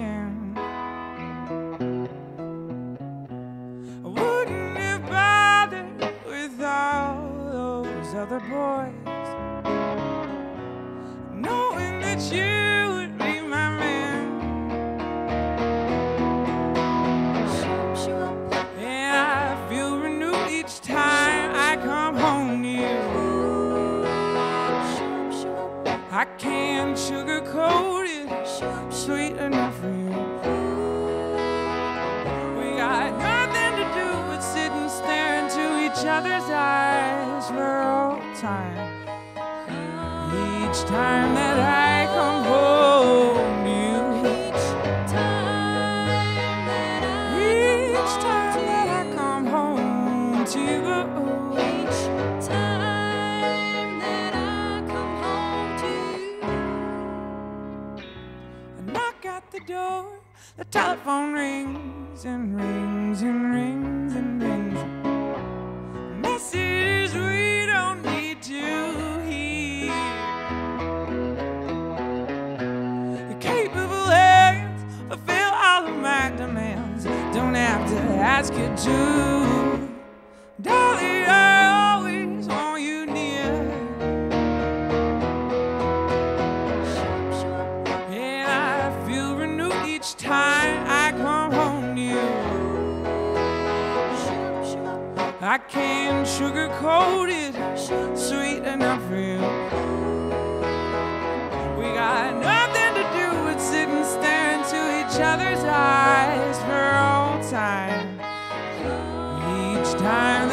down. I wouldn't have bothered with all those other boys, knowing that you would be my man. And I feel renewed each time I come home to you. I can't sugarcoat it, sweet enough for you. We got nothing to do but sit and stare into each other's eyes for all time. Each time that I come home to you, each time that I come home to you, each time. The door, the telephone rings and rings and rings and rings. Messages we don't need to hear. The capable hands fulfill all of my demands. Don't have to ask you to, darling. I always want you near. Each time I come home to you, I can't sugarcoat it, sweet enough for you. We got nothing to do but sit and stare into each other's eyes for all time. Each time